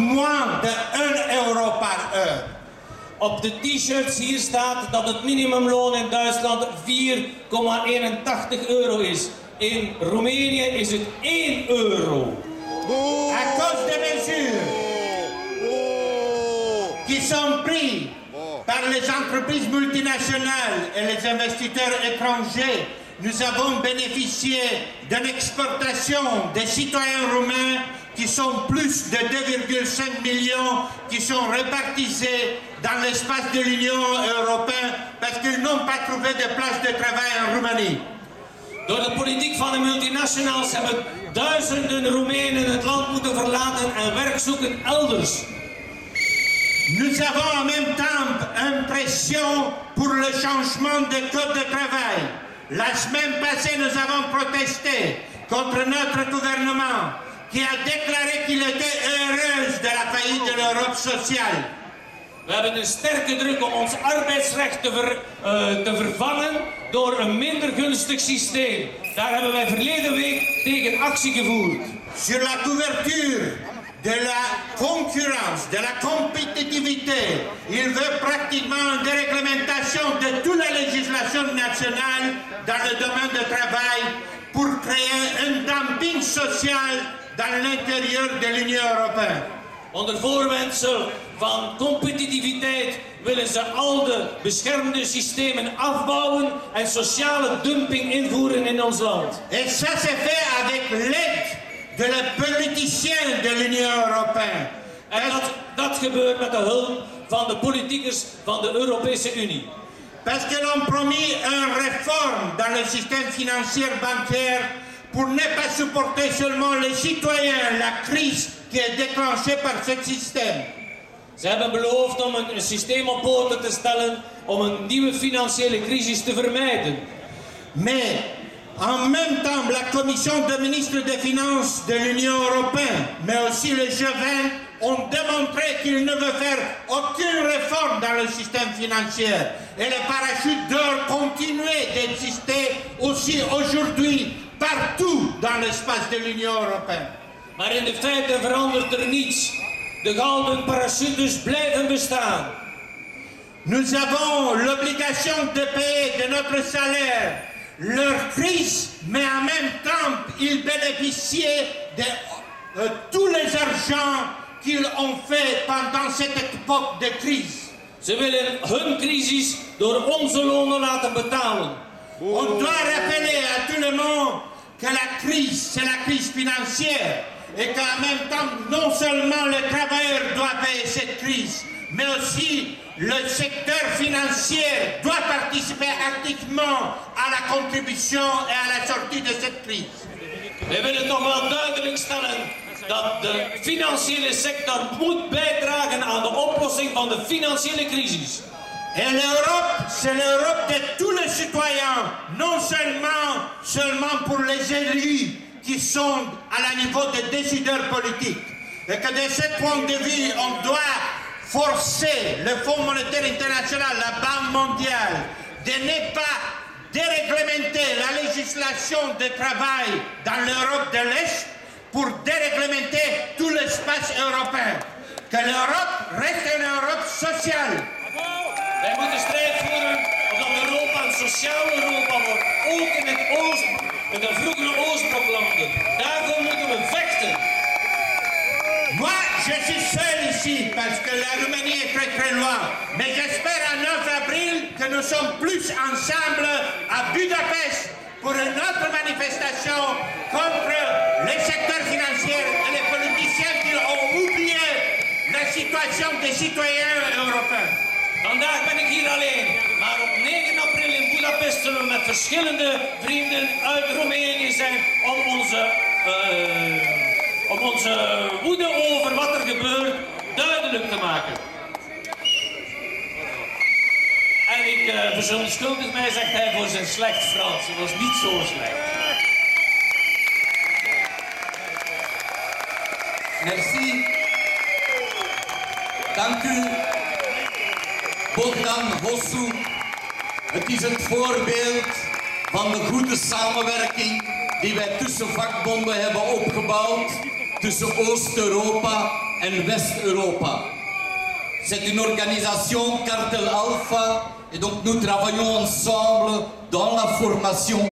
moins de 1 euro per uur. Op de t-shirts hier staat dat het minimumloon in Duitsland 4,81 euro is. In Roemenië is het 1 euro. À cause des mesures qui sont prises par les entreprises multinationales et les investisseurs étrangers, nous avons bénéficié d'une exportation des citoyens roumains qui sont plus de 2,5 millions qui sont répartisés dans l'espace de l'Union européenne parce qu'ils n'ont pas trouvé de place de travail en Roumanie. Door de politiek van de multinationals hebben duizenden Roemenen het land moeten verlaten en werk zoeken elders. Nous avons en même temps une pression pour le changement de code de travail. La semaine passée, nous avons protesté contre notre gouvernement qui a déclaré qu'il était heureux de la faillite de l'Europe sociale. We hebben een sterke druk om ons arbeidsrecht te vervangen door een minder gunstig systeem. Daar hebben wij verleden week tegen actie gevoerd. Sur la couverture de la concurrence, de la compétitivité, il veut pratiquement une déréglementation de toute la législation nationale dans le domaine de travail pour créer un dumping social dans l'intérieur de l'Union européenne. Onder voorwendsel van competitiviteit willen ze al de beschermde systemen afbouwen en sociale dumping invoeren in ons land. En ça se fait avec l'aide de les politiciens de l'Union européenne. En dat gebeurt met de hulp van de politiekers van de Europese Unie. Parce que l'on promet une réforme dans le système financier bancaire pour ne pas supporter seulement les citoyens la crise qui est déclenchée par ce système. Ze hebben beloofd om een systeem op poten te stellen om een nieuwe financiële crisis te vermijden. Mais en même temps, la commission des ministres des finances de l'Union européenne, mais aussi le G20, ont démontré qu'ils ne veulent faire aucune réforme dans le système financier. Et le parachute doit continuer d'exister aussi aujourd'hui, partout dans l'espace de l'Union européenne. Maar in de feiten verandert er niets. De gouden parachutes blijven bestaan. Nous avons l'obligation de payer de notre salaire leur crise, mais en même temps, ils bénéficiaient de tous les argents qu'ils ont fait pendant cette époque de crise. Ze willen hun crisis door onze lonen laten betalen. On doit rappeler à tout le monde que la crise, c'est la crise financière. Et qu'en même temps, non seulement le travailleur doit payer cette crise, mais aussi le secteur financier doit participer activement à la contribution et à la sortie de cette crise. We willen toch wel duidelijk stellen dat de financiële sector moet bijdragen aan de oplossing van de financiële crisis. Et l'Europe, c'est l'Europe de tous les citoyens, non seulement pour les élus qui sont à la niveau des décideurs politiques. Et que de ce point de vue, on doit forcer le Fonds monétaire international, la Banque mondiale, de ne pas déréglementer la législation de travail dans l'Europe de l'Est pour déréglementer tout l'espace européen. Que l'Europe reste une Europe sociale. Wij moeten strijd voeren omdat Europa een sociaal Europa wordt, ook in het oosten, in de vroegere oostbloklanden. Daarvoor moeten we vechten. Moi, je suis seul ici parce que la Roumanie est très très loin. Mais j'espère à 9 avril que nous sommes plus ensemble à Budapest pour une autre manifestation contre les secteurs financiers et les politiciens qui ont oublié la situation des citoyens européens. Vandaag ben ik hier alleen, maar op 9 april in Budapest zullen we met verschillende vrienden uit Roemenië zijn om onze woede over wat er gebeurt duidelijk te maken. En ik verontschuldig mij, zegt hij, voor zijn slecht Frans. Het was niet zo slecht. Merci. Dank u. Bogdan Hosu, het is het voorbeeld van de goede samenwerking die wij tussen vakbonden hebben opgebouwd, tussen Oost-Europa Invest Europa. C'est une organisation Cartel Alpha et donc nous travaillons ensemble dans la formation